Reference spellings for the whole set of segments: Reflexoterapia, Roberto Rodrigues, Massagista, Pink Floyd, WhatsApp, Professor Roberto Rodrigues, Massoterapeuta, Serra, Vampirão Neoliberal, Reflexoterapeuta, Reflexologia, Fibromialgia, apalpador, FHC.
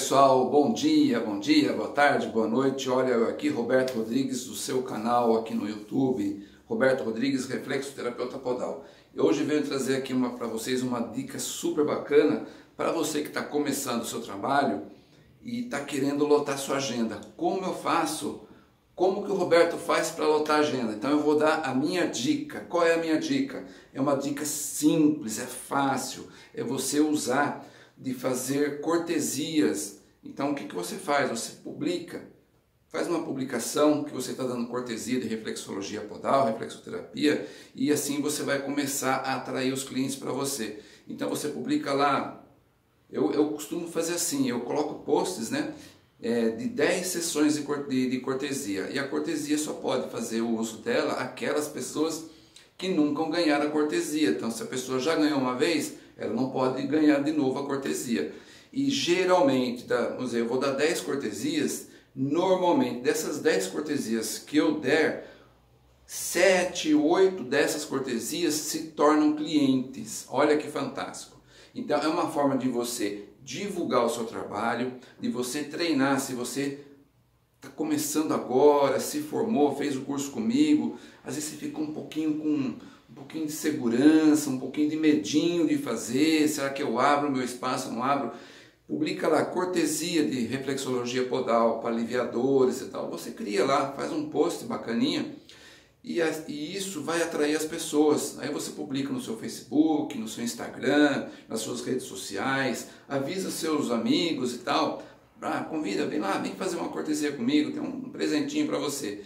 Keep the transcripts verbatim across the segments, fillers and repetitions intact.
pessoal, bom dia, bom dia, boa tarde, boa noite. Olha, eu aqui, Roberto Rodrigues, do seu canal aqui no YouTube, Roberto Rodrigues, Reflexoterapeuta Podal. Eu hoje venho trazer aqui para vocês uma dica super bacana para você que está começando o seu trabalho e está querendo lotar sua agenda. Como eu faço? Como que o Roberto faz para lotar a agenda? Então eu vou dar a minha dica. Qual é a minha dica? É uma dica simples, é fácil, é você usar de fazer cortesias. Então o que, que você faz? Você publica, faz uma publicação que você está dando cortesia de reflexologia podal, reflexoterapia, e assim você vai começar a atrair os clientes para você. Então você publica lá, eu, eu costumo fazer assim, eu coloco posts, né, é, de dez sessões de, de, de cortesia, e a cortesia só pode fazer o uso dela aquelas pessoas que nunca ganharam a cortesia. Então se a pessoa já ganhou uma vez, ela não pode ganhar de novo a cortesia. E geralmente, vamos dizer, eu vou dar dez cortesias, normalmente dessas dez cortesias que eu der, sete, oito dessas cortesias se tornam clientes. Olha que fantástico! Então é uma forma de você divulgar o seu trabalho, de você treinar. Se você está começando agora, se formou, fez o curso comigo, às vezes você fica um pouquinho com... um pouquinho de segurança, um pouquinho de medinho de fazer, será que eu abro o meu espaço, não abro? Publica lá, cortesia de reflexologia podal, para aliviadores e tal, você cria lá, faz um post bacaninha, e, a, e isso vai atrair as pessoas. Aí você publica no seu Facebook, no seu Instagram, nas suas redes sociais, avisa seus amigos e tal, ah, convida, vem lá, vem fazer uma cortesia comigo, tem um presentinho para você.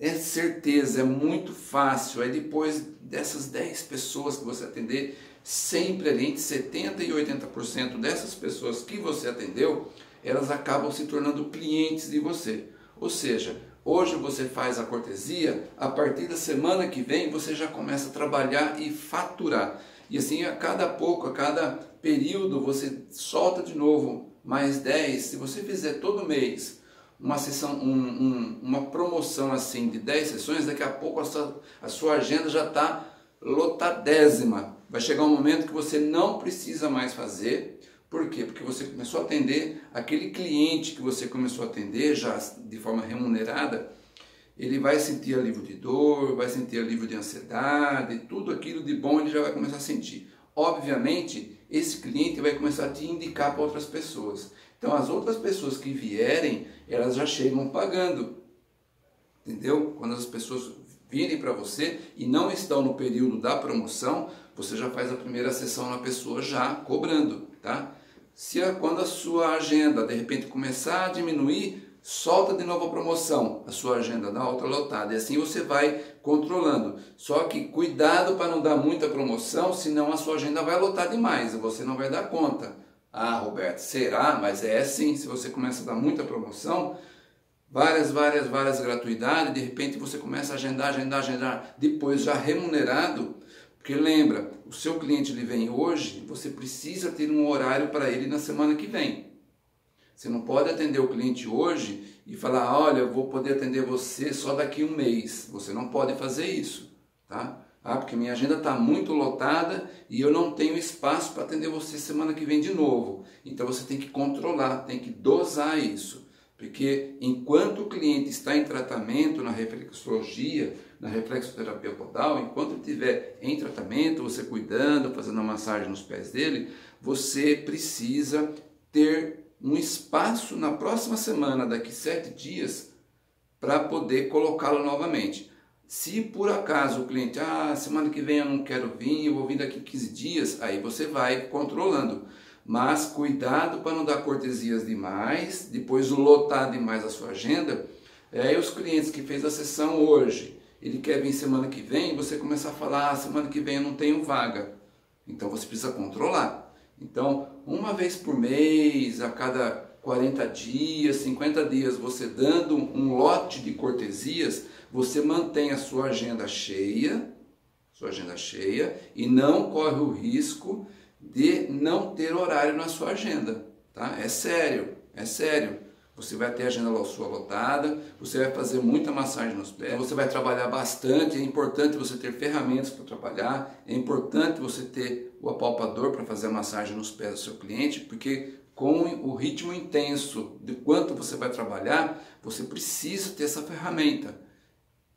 É certeza, é muito fácil. Aí depois dessas dez pessoas que você atender, sempre ali entre setenta e oitenta por cento dessas pessoas que você atendeu, elas acabam se tornando clientes de você. Ou seja, hoje você faz a cortesia, a partir da semana que vem você já começa a trabalhar e faturar. E assim, a cada pouco, a cada período, você solta de novo mais dez. Se você fizer todo mês uma sessão, um, um, uma promoção assim de dez sessões, daqui a pouco a sua, a sua agenda já está lotadésima. Vai chegar um momento que você não precisa mais fazer. Por quê? Porque você começou a atender, aquele cliente que você começou a atender já de forma remunerada, ele vai sentir alívio de dor, vai sentir alívio de ansiedade, tudo aquilo de bom ele já vai começar a sentir. Obviamente, esse cliente vai começar a te indicar para outras pessoas. Então as outras pessoas que vierem, elas já chegam pagando, entendeu? Quando as pessoas virem para você e não estão no período da promoção, você já faz a primeira sessão na pessoa já cobrando, tá? Se a, quando a sua agenda de repente começar a diminuir, solta de novo a promoção, a sua agenda dá outra lotada, e assim você vai controlando. Só que cuidado para não dar muita promoção, senão a sua agenda vai lotar demais e você não vai dar conta. Ah, Roberto, será? Mas é assim, se você começa a dar muita promoção, várias, várias, várias gratuidades, de repente você começa a agendar, agendar, agendar, depois já remunerado, porque lembra, o seu cliente ele vem hoje, você precisa ter um horário para ele na semana que vem. Você não pode atender o cliente hoje e falar, olha, eu vou poder atender você só daqui a um mês, você não pode fazer isso, tá? Ah, porque minha agenda está muito lotada e eu não tenho espaço para atender você semana que vem de novo. Então você tem que controlar, tem que dosar isso. Porque enquanto o cliente está em tratamento na reflexologia, na reflexoterapia podal, enquanto ele estiver em tratamento, você cuidando, fazendo a massagem nos pés dele, você precisa ter um espaço na próxima semana, daqui sete dias, para poder colocá-lo novamente. Se por acaso o cliente, ah, semana que vem eu não quero vir, eu vou vir daqui quinze dias, aí você vai controlando. Mas cuidado para não dar cortesias demais, depois lotar demais a sua agenda. Aí os clientes que fez a sessão hoje, ele quer vir semana que vem, você começa a falar, ah, semana que vem eu não tenho vaga. Então você precisa controlar. Então, uma vez por mês, a cada quarenta dias, cinquenta dias, você dando um lote de cortesias, você mantém a sua agenda cheia, sua agenda cheia, e não corre o risco de não ter horário na sua agenda, tá? É sério, é sério. Você vai ter a agenda sua lotada, você vai fazer muita massagem nos pés, você vai trabalhar bastante, é importante você ter ferramentas para trabalhar, é importante você ter o apalpador para fazer a massagem nos pés do seu cliente, porque com o ritmo intenso de quanto você vai trabalhar, você precisa ter essa ferramenta,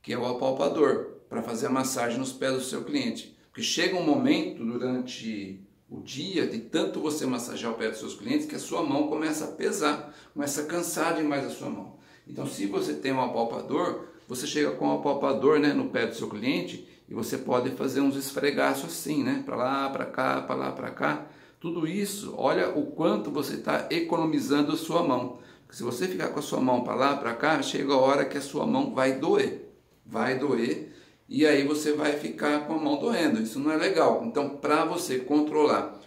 que é o apalpador, para fazer a massagem nos pés do seu cliente. Porque chega um momento durante o dia de tanto você massagear o pé dos seus clientes que a sua mão começa a pesar, começa a cansar demais a sua mão. Então, se você tem um apalpador, você chega com o apalpador, né, no pé do seu cliente e você pode fazer uns esfregaços assim, né, para lá, para cá, para lá, para cá. Tudo isso, olha o quanto você está economizando a sua mão. Porque se você ficar com a sua mão para lá, para cá, chega a hora que a sua mão vai doer. Vai doer e aí você vai ficar com a mão doendo. Isso não é legal. Então, para você controlar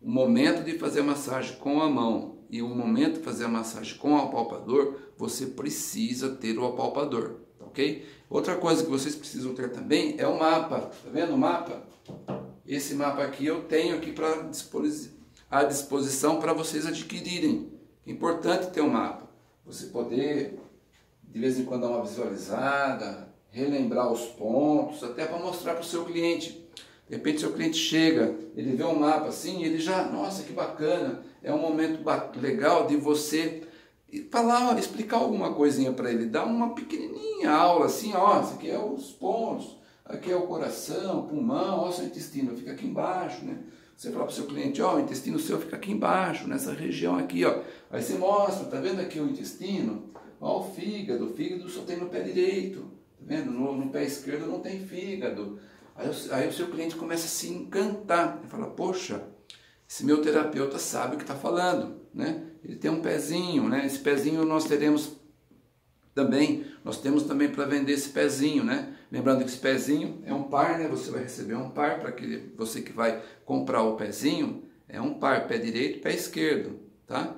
o momento de fazer a massagem com a mão e o momento de fazer a massagem com o apalpador, você precisa ter o apalpador, ok? Outra coisa que vocês precisam ter também é o mapa. Tá vendo o mapa? Esse mapa aqui eu tenho aqui para à disposição para vocês adquirirem. É importante ter um mapa. Você poder de vez em quando dar uma visualizada, relembrar os pontos, até para mostrar para o seu cliente. De repente seu cliente chega, ele vê um mapa assim, ele já, nossa, que bacana, é um momento legal de você falar, explicar alguma coisinha para ele, dar uma pequenininha aula assim, ó, isso aqui é os pontos, aqui é o coração, pulmão, ó, seu intestino fica aqui embaixo, né? Você fala para o seu cliente, ó, o intestino seu fica aqui embaixo, nessa região aqui, ó. Aí você mostra, tá vendo aqui o intestino? Ó, o fígado, o fígado só tem no pé direito, tá vendo? No, no pé esquerdo não tem fígado. Aí, aí o seu cliente começa a se encantar, ele fala, poxa, esse meu terapeuta sabe o que está falando, né? Ele tem um pezinho, né? Esse pezinho nós teremos também, nós temos também para vender esse pezinho, né? Lembrando que esse pezinho é um par, né? Você vai receber um par, para que você que vai comprar o pezinho, é um par, pé direito, pé esquerdo, tá?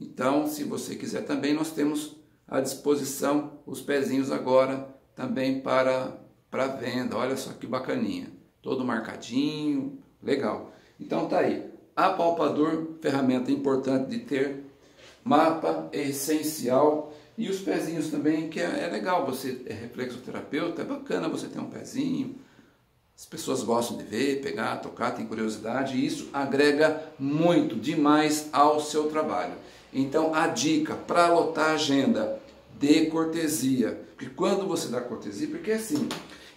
Então, se você quiser também, nós temos à disposição os pezinhos agora também para para venda. Olha só que bacaninha, todo marcadinho, legal. Então tá aí. Apalpador, ferramenta importante de ter, mapa é essencial, e os pezinhos também, que é, é legal, você é reflexoterapeuta, é bacana você ter um pezinho, as pessoas gostam de ver, pegar, tocar, tem curiosidade, e isso agrega muito, demais ao seu trabalho. Então a dica para lotar a agenda, dê cortesia, porque quando você dá cortesia, porque é assim,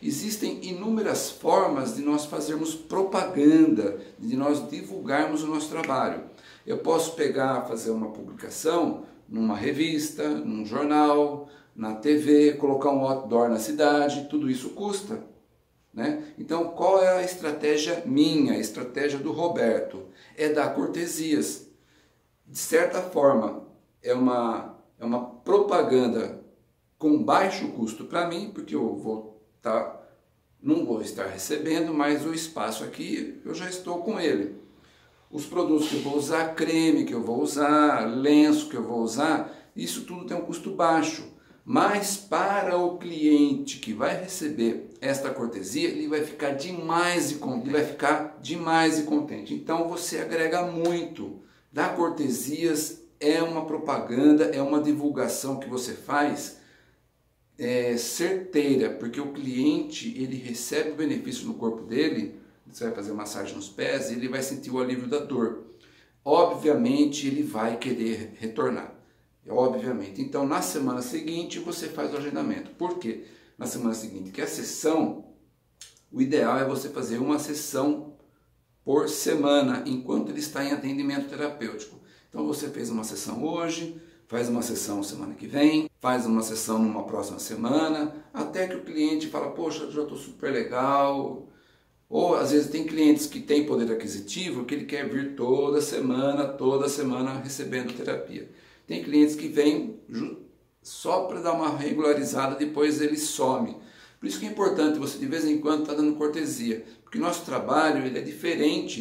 existem inúmeras formas de nós fazermos propaganda, de nós divulgarmos o nosso trabalho. Eu posso pegar, fazer uma publicação numa revista, num jornal, na T V, colocar um outdoor na cidade, tudo isso custa, né? Então, qual é a estratégia minha, a estratégia do Roberto? É dar cortesias. De certa forma, é uma, é uma propaganda com baixo custo para mim, porque eu vou Tá, não vou estar recebendo, mas o espaço aqui eu já estou com ele. Os produtos que eu vou usar, creme que eu vou usar, lenço que eu vou usar, isso tudo tem um custo baixo. Mas para o cliente que vai receber esta cortesia, ele vai ficar demais e contente. Ele vai ficar demais e contente. Então você agrega muito. Dar cortesias é uma propaganda, é uma divulgação que você faz É certeira, porque o cliente ele recebe o benefício no corpo dele, você vai fazer massagem nos pés e ele vai sentir o alívio da dor. Obviamente ele vai querer retornar, obviamente. Então na semana seguinte você faz o agendamento. Por quê? Na semana seguinte, que é a sessão, o ideal é você fazer uma sessão por semana, enquanto ele está em atendimento terapêutico. Então você fez uma sessão hoje, faz uma sessão semana que vem, faz uma sessão numa próxima semana, até que o cliente fala, poxa, já estou super legal. Ou às vezes tem clientes que têm poder aquisitivo, que ele quer vir toda semana, toda semana recebendo terapia. Tem clientes que vêm só para dar uma regularizada, depois ele some. Por isso que é importante você de vez em quando estar dando cortesia, porque nosso trabalho ele é diferente.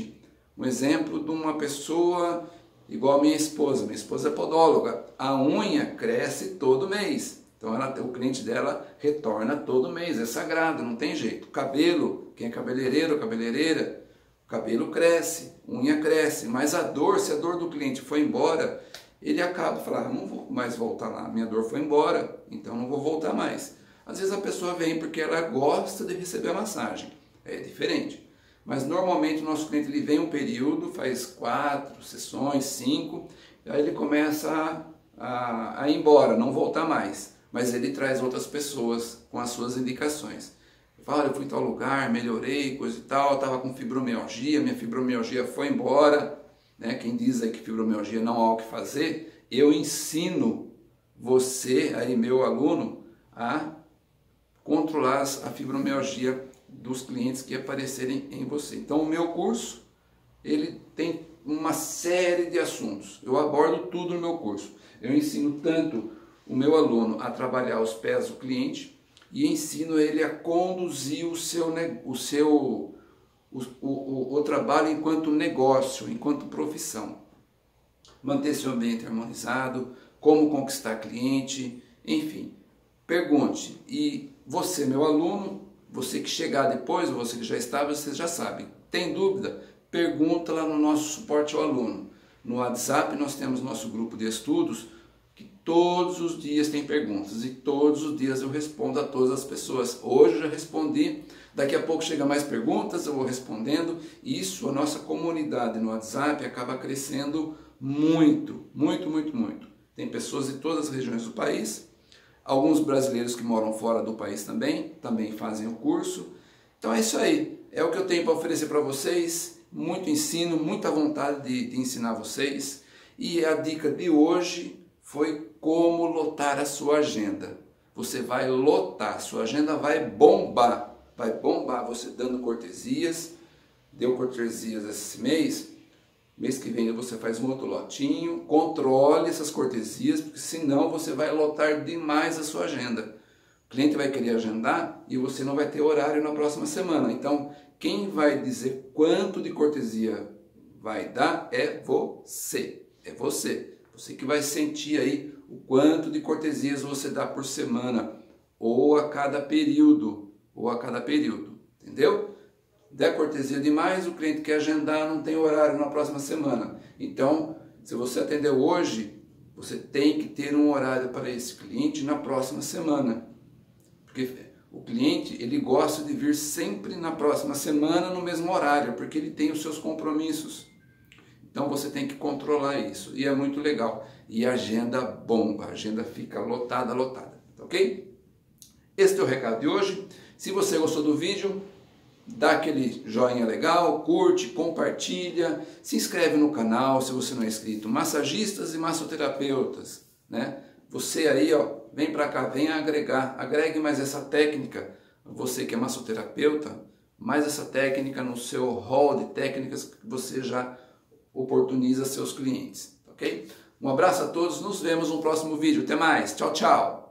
Um exemplo de uma pessoa igual a minha esposa, minha esposa é podóloga, a unha cresce todo mês, então ela, o cliente dela retorna todo mês, é sagrado, não tem jeito. Cabelo, quem é cabeleireiro ou cabeleireira, cabelo cresce, unha cresce, mas a dor, se a dor do cliente foi embora, ele acaba falando, ah, não vou mais voltar lá, minha dor foi embora, então não vou voltar mais. Às vezes a pessoa vem porque ela gosta de receber a massagem, é diferente. Mas normalmente o nosso cliente ele vem um período, faz quatro sessões, cinco, aí ele começa a, a, a ir embora, não voltar mais. Mas ele traz outras pessoas com as suas indicações. Ele fala, eu fui em tal lugar, melhorei, coisa e tal, estava com fibromialgia, minha fibromialgia foi embora. Né? Quem diz aí que fibromialgia não há o que fazer, eu ensino você, aí meu aluno, a controlar a fibromialgia dos clientes que aparecerem em você. Então o meu curso, ele tem uma série de assuntos, eu abordo tudo no meu curso. Eu ensino tanto o meu aluno a trabalhar os pés do cliente e ensino ele a conduzir o seu, o seu o, o, o trabalho enquanto negócio, enquanto profissão. Manter seu ambiente harmonizado, como conquistar cliente, enfim. Pergunte, e você, meu aluno, você que chegar depois, ou você que já está, vocês já sabem. Tem dúvida? Pergunta lá no nosso suporte ao aluno. No WhatsApp nós temos nosso grupo de estudos, que todos os dias tem perguntas, e todos os dias eu respondo a todas as pessoas. Hoje eu já respondi, daqui a pouco chega mais perguntas, eu vou respondendo. Isso, a nossa comunidade no WhatsApp acaba crescendo muito, muito, muito, muito. Tem pessoas de todas as regiões do país, alguns brasileiros que moram fora do país também, também fazem o curso. Então é isso aí, é o que eu tenho para oferecer para vocês. Muito ensino, muita vontade de, de ensinar vocês. E a dica de hoje foi como lotar a sua agenda. Você vai lotar, sua agenda vai bombar. Vai bombar você dando cortesias. Deu cortesias esse mês. Mês que vem você faz um outro lotinho. Controle essas cortesias, porque senão você vai lotar demais a sua agenda. O cliente vai querer agendar e você não vai ter horário na próxima semana. Então, quem vai dizer quanto de cortesia vai dar é você. É você. Você que vai sentir aí o quanto de cortesias você dá por semana. Ou a cada período. Ou a cada período. Entendeu? Der cortesia demais, o cliente quer agendar, não tem horário na próxima semana. Então, se você atendeu hoje, você tem que ter um horário para esse cliente na próxima semana. Porque o cliente, ele gosta de vir sempre na próxima semana, no mesmo horário, porque ele tem os seus compromissos. Então você tem que controlar isso, e é muito legal. E a agenda bomba, a agenda fica lotada, lotada, ok? Esse é o recado de hoje. Se você gostou do vídeo, dá aquele joinha legal, curte, compartilha, se inscreve no canal se você não é inscrito. Massagistas e massoterapeutas, né? Você aí, ó, vem para cá, vem agregar, agregue mais essa técnica, você que é massoterapeuta, mais essa técnica no seu hall de técnicas que você já oportuniza seus clientes, ok? Um abraço a todos, nos vemos no próximo vídeo, até mais, tchau, tchau!